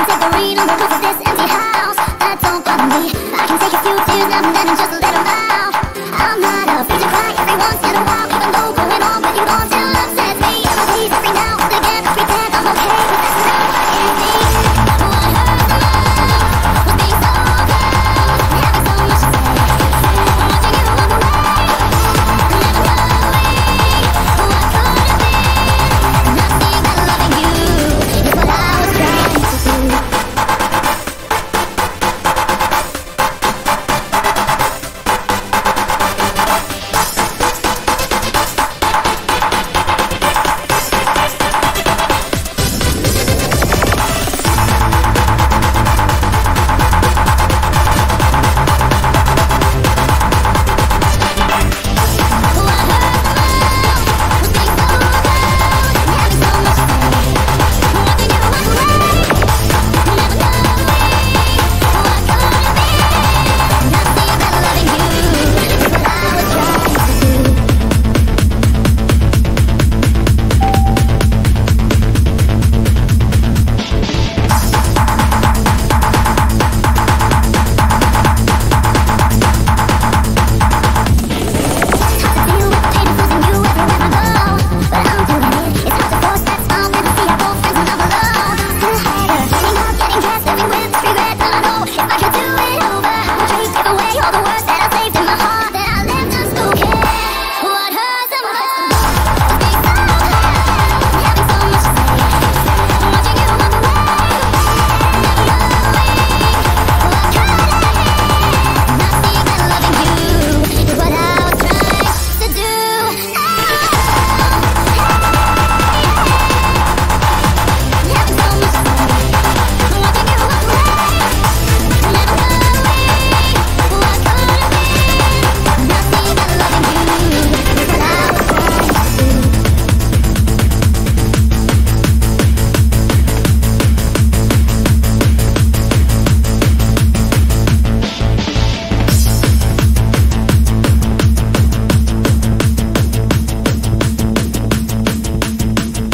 I can take us through tears now and then, just a little.